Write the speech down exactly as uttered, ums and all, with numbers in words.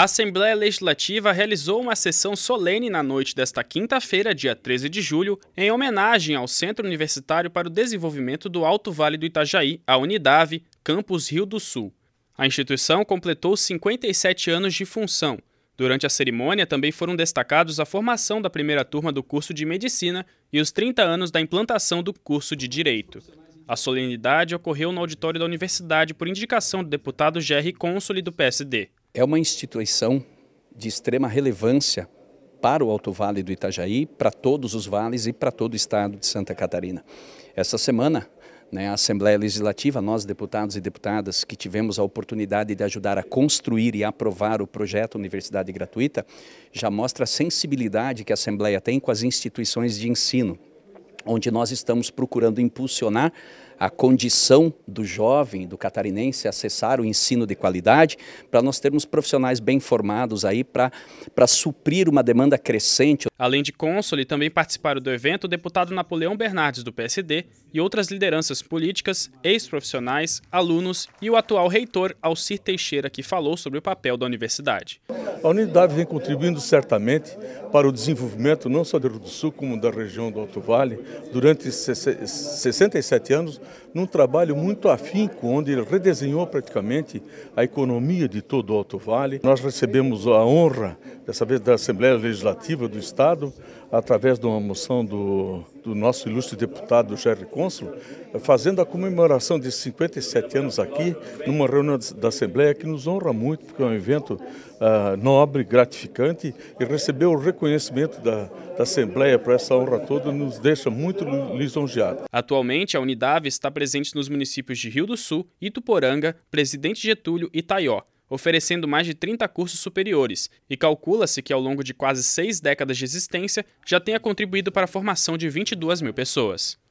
A Assembleia Legislativa realizou uma sessão solene na noite desta quinta-feira, dia treze de julho, em homenagem ao Centro Universitário para o Desenvolvimento do Alto Vale do Itajaí, a Unidavi, Campus Rio do Sul. A instituição completou cinquenta e sete anos de função. Durante a cerimônia, também foram destacados a formação da primeira turma do curso de Medicina e os trinta anos da implantação do curso de Direito. A solenidade ocorreu no auditório da Universidade por indicação do deputado Gerli Consoli, do P S D. É uma instituição de extrema relevância para o Alto Vale do Itajaí, para todos os vales e para todo o estado de Santa Catarina. Essa semana, né, a Assembleia Legislativa, nós deputados e deputadas que tivemos a oportunidade de ajudar a construir e aprovar o projeto Universidade Gratuita, já mostra a sensibilidade que a Assembleia tem com as instituições de ensino, onde nós estamos procurando impulsionar a condição do jovem, do catarinense, acessar o ensino de qualidade, para nós termos profissionais bem formados aí para para suprir uma demanda crescente. Além de Consoli, também participaram do evento o deputado Napoleão Bernardes, do P S D, e outras lideranças políticas, ex-profissionais, alunos e o atual reitor Alcir Teixeira, que falou sobre o papel da universidade. A Unidavi vem contribuindo certamente para o desenvolvimento não só do Rio do Sul, como da região do Alto Vale, durante sessenta e sete anos, num trabalho muito afinco, onde ele redesenhou praticamente a economia de todo o Alto Vale. Nós recebemos a honra, dessa vez da Assembleia Legislativa do Estado, através de uma moção do, do nosso ilustre deputado Gerli Consoli, fazendo a comemoração de cinquenta e sete anos aqui, numa reunião da Assembleia que nos honra muito, porque é um evento ah, nobre, gratificante, e receber o reconhecimento da, da Assembleia por essa honra toda nos deixa muito lisonjeados. Atualmente, a Unidavi está presente nos municípios de Rio do Sul, Ituporanga, Presidente Getúlio e Taió, oferecendo mais de trinta cursos superiores, e calcula-se que ao longo de quase seis décadas de existência já tenha contribuído para a formação de vinte e duas mil pessoas.